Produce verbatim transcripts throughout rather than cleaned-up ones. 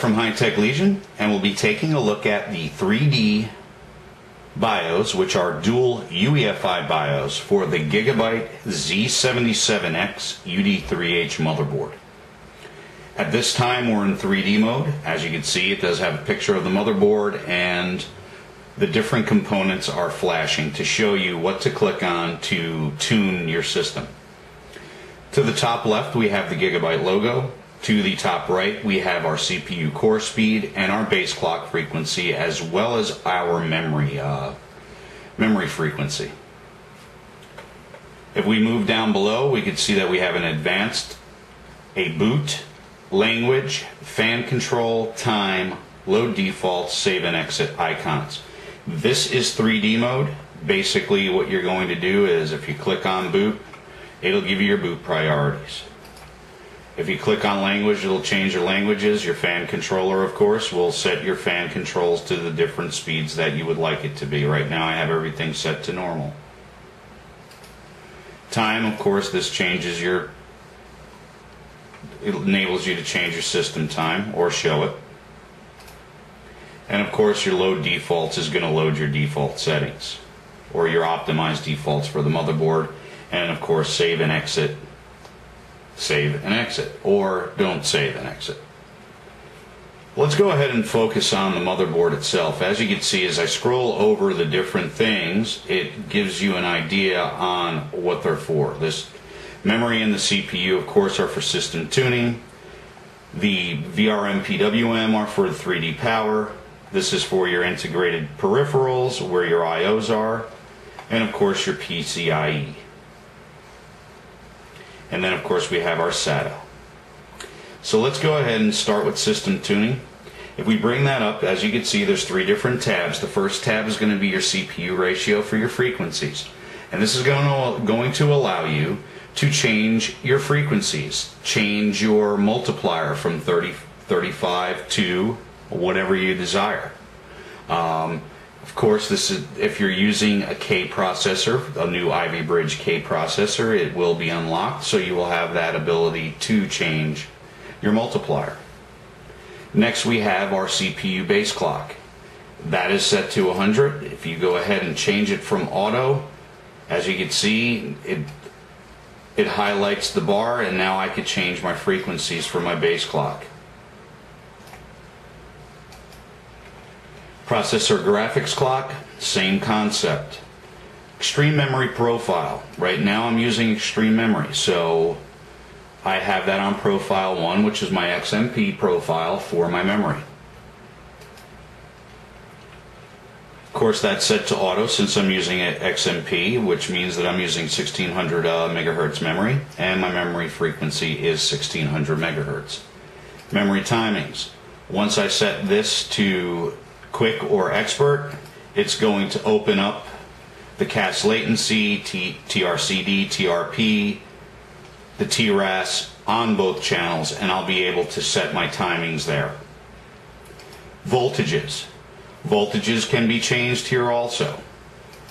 from HiTechLegion, and we'll be taking a look at the three D BIOS, which are dual U E F I BIOS for the Gigabyte Z seventy-seven X U D three H motherboard. At this time we're in three D mode. As you can see, it does have a picture of the motherboard, and the different components are flashing to show you what to click on to tune your system. To the top left we have the Gigabyte logo. To the top right we have our C P U core speed and our base clock frequency, as well as our memory, uh, memory frequency. If we move down below, we can see that we have an advanced, a boot, language, fan control, time, load default, save and exit icons. This is three D mode. Basically what you're going to do is if you click on boot, it'll give you your boot priorities. If you click on language, it'll change your languages. Your fan controller, of course, will set your fan controls to the different speeds that you would like it to be. Right now I have everything set to normal. Time, of course, this changes your, it enables you to change your system time or show it. And of course your load defaults is going to load your default settings or your optimized defaults for the motherboard, and of course save and exit, save and exit, or don't save and exit. Let's go ahead and focus on the motherboard itself. As you can see, as I scroll over the different things, it gives you an idea on what they're for. This memory and the C P U, of course, are for system tuning. The V R M P W M are for the three D power. This is for your integrated peripherals, where your I Os are, and of course your P C I E. And then of course we have our SATA. So let's go ahead and start with system tuning. If we bring that up, as you can see, there's three different tabs. The first tab is going to be your C P U ratio for your frequencies. And this is going to, going to allow you to change your frequencies, change your multiplier from thirty, thirty-five to whatever you desire. Um, of course, this is if you're using a K processor, a new Ivy Bridge K processor, it will be unlocked, so you will have that ability to change your multiplier. Next we have our C P U base clock. That is set to one hundred. If you go ahead and change it from auto, as you can see, it it highlights the bar, and now I could change my frequencies for my base clock. Processor graphics clock, same concept. Extreme memory profile. Right now I'm using extreme memory, so I have that on profile one, which is my X M P profile for my memory. Of course, that's set to auto since I'm using X M P, which means that I'm using sixteen hundred uh, megahertz memory, and my memory frequency is sixteen hundred megahertz. Memory timings. Once I set this to quick or expert, it's going to open up the C A S latency, T R C D, T R P, the T R A S on both channels, and I'll be able to set my timings there. Voltages. Voltages can be changed here also.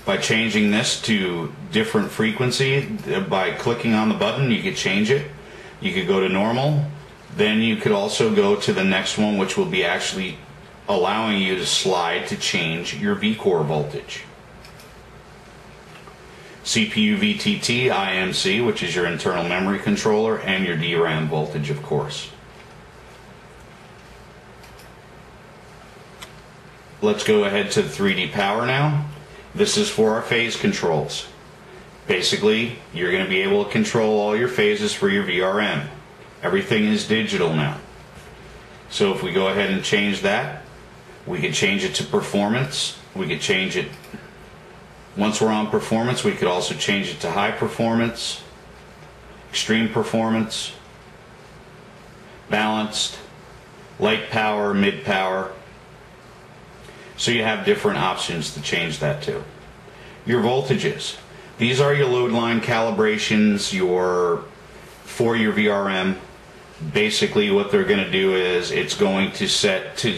By changing this to different frequency, by clicking on the button, you could change it. You could go to normal. Then you could also go to the next one, which will be actually allowing you to slide to change your V core voltage. C P U V T T, I M C, which is your internal memory controller, and your D RAM voltage, of course. Let's go ahead to the three D power now. This is for our phase controls. Basically, you're going to be able to control all your phases for your V R M. Everything is digital now. So if we go ahead and change that, we could change it to performance. We could change it, once we're on performance, we could also change it to high performance, extreme performance, balanced, light power, mid power. So you have different options to change that to. Your voltages. These are your load line calibrations your for your V R M. Basically what they're going to do is it's going to set to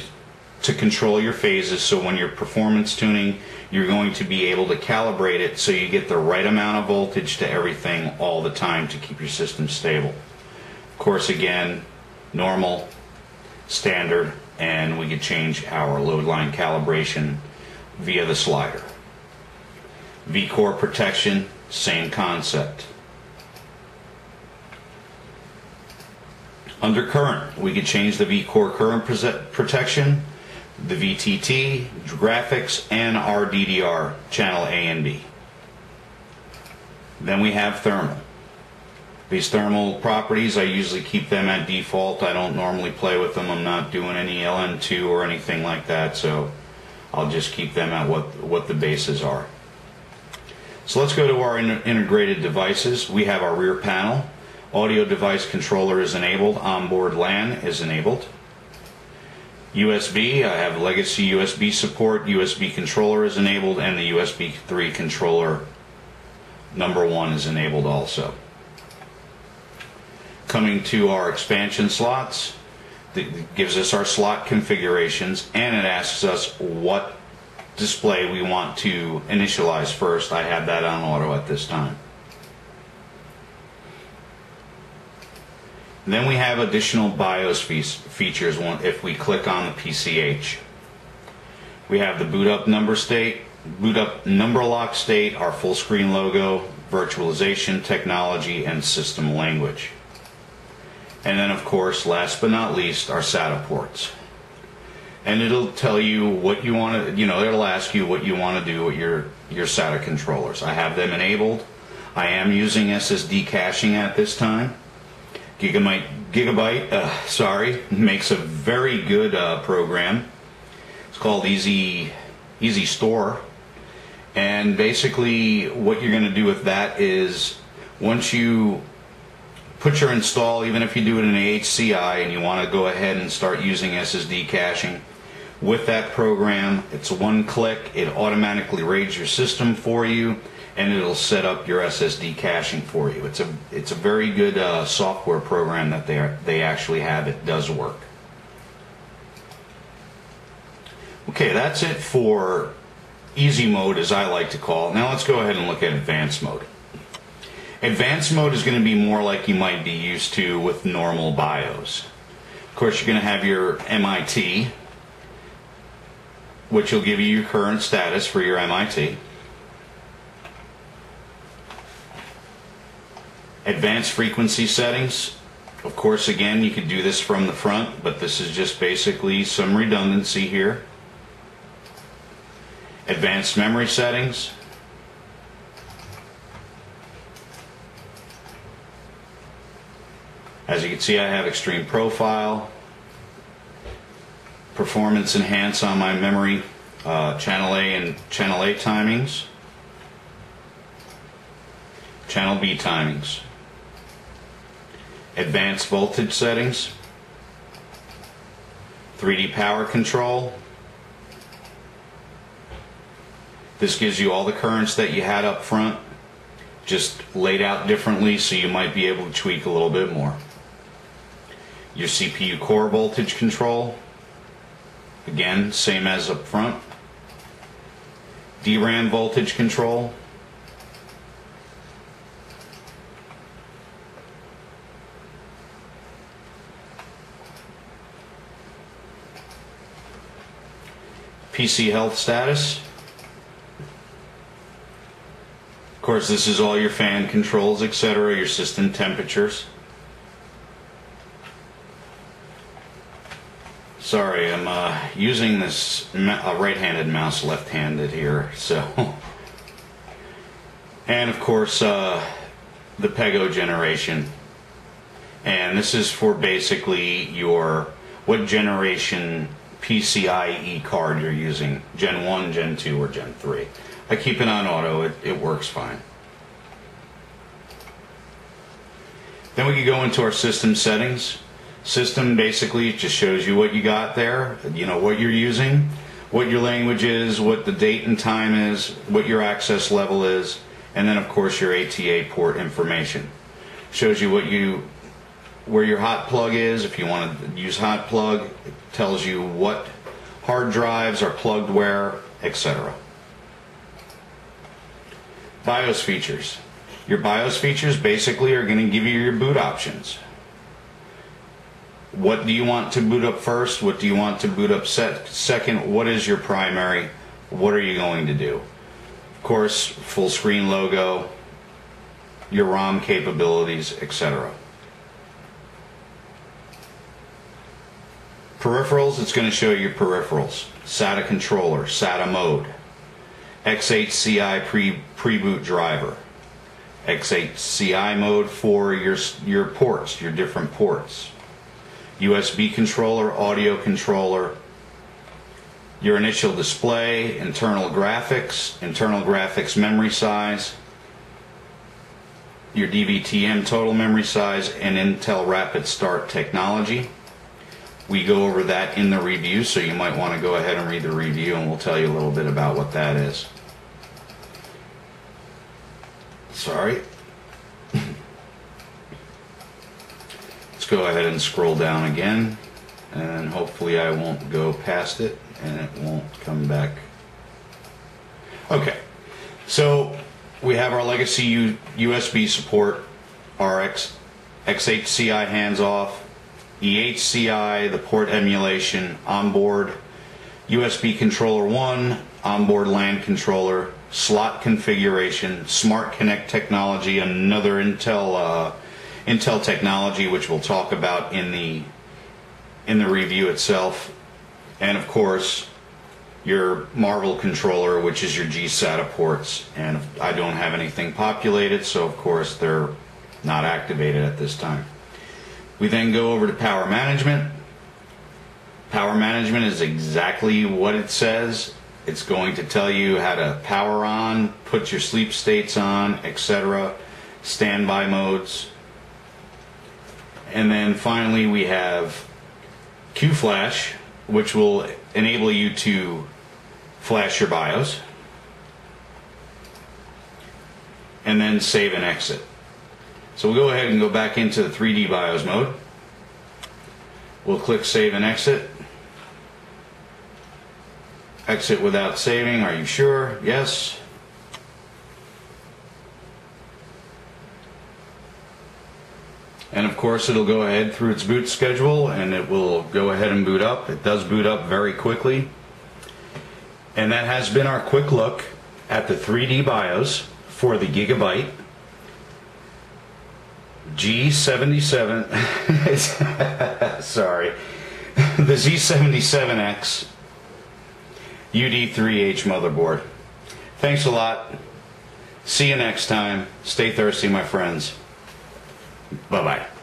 to control your phases, so when you're performance tuning, you're going to be able to calibrate it so you get the right amount of voltage to everything all the time to keep your system stable. Of course, again, normal, standard, and we could change our load line calibration via the slider. V-Core protection, same concept. Under current, we could change the V-Core current protection, the V T T, graphics, and our D D R channel A and B. Then we have thermal. These thermal properties, I usually keep them at default. I don't normally play with them. I'm not doing any L N two or anything like that, so I'll just keep them at what, what the bases are. So let's go to our in- integrated devices. We have our rear panel. Audio device controller is enabled. Onboard LAN is enabled. U S B, I have legacy U S B support. U S B controller is enabled, and the U S B three controller number one is enabled also. Coming to our expansion slots, it gives us our slot configurations, and it asks us what display we want to initialize first. I have that on auto at this time. And then we have additional BIOS fe features if we click on the P C H. We have the boot up number state, boot up number lock state, our full screen logo, virtualization technology, and system language. And then, of course, last but not least, our SATA ports. And it'll tell you what you want to, you know, it'll ask you what you want to do with your, your SATA controllers. I have them enabled. I am using S S D caching at this time. Gigabyte, Gigabyte uh, sorry, makes a very good uh, program. It's called Easy, Easy Store. And basically what you're going to do with that is once you put your install, even if you do it in A H C I and you want to go ahead and start using S S D caching with that program, it's one click, it automatically raids your system for you, and it'll set up your S S D caching for you. It's a, it's a very good uh, software program that they, are, they actually have. It does work. Okay, that's it for easy mode, as I like to call it. Now let's go ahead and look at advanced mode. Advanced mode is going to be more like you might be used to with normal BIOS. Of course, you're going to have your M I T, which will give you your current status for your M I T. Advanced frequency settings. Of course, again, you could do this from the front, but this is just basically some redundancy here. Advanced memory settings. As you can see, I have extreme profile, performance enhance on my memory, uh, channel A and channel A timings, channel B timings, advanced voltage settings, three D power control. This gives you all the currents that you had up front, just laid out differently, so you might be able to tweak a little bit more. Your C P U core voltage control, again, same as up front. D RAM voltage control. P C health status. Of course, this is all your fan controls, et cetera, your system temperatures. Sorry, I'm uh, using this uh, right-handed mouse left-handed here, so. And of course, uh, the Pego generation. And this is for basically your, what generation PCIe card you're using, Gen one, Gen two, or Gen three. I keep it on auto, it, it works fine. Then we can go into our system settings. System basically just shows you what you got there, you know, what you're using, what your language is, what the date and time is, what your access level is, and then of course your A T A port information. Shows you what you, where your hot plug is. If you want to use hot plug, it tells you what hard drives are plugged where, et cetera. BIOS features. Your BIOS features basically are going to give you your boot options. what do you want to boot up first? What do you want to boot up set second? What is your primary? What are you going to do? Of course, full screen logo, your ROM capabilities, et cetera. Peripherals, it's going to show you peripherals. SATA controller, SATA mode, X H C I pre, pre-boot driver, X H C I mode for your, your ports, your different ports, U S B controller, audio controller, your initial display, internal graphics, internal graphics memory size, your D V T M total memory size, and Intel Rapid Start technology. We go over that in the review, so you might want to go ahead and read the review, and we'll tell you a little bit about what that is. Sorry. Let's go ahead and scroll down again, and hopefully I won't go past it, and it won't come back. Okay, so we have our legacy U USB support, our X XHCI hands-off, E H C I, the port emulation, onboard, U S B controller one, onboard LAN controller, slot configuration, Smart Connect technology, another Intel uh, Intel technology which we'll talk about in the in the review itself, and of course your Marvell controller, which is your G SATA ports. And I don't have anything populated, so of course they're not activated at this time. We then go over to power management. Power management is exactly what it says. It's going to tell you how to power on, put your sleep states on, et cetera, standby modes. And then finally we have QFlash, which will enable you to flash your BIOS and then save and exit. So we'll go ahead and go back into the three D BIOS mode. We'll click Save and Exit. Exit without saving, are you sure? Yes. And of course it'll go ahead through its boot schedule, and it will go ahead and boot up. It does boot up very quickly. And that has been our quick look at the three D BIOS for the Gigabyte G seventy-seven, sorry, the Z seventy-seven X U D three H motherboard. Thanks a lot. See you next time. Stay thirsty, my friends. Bye-bye.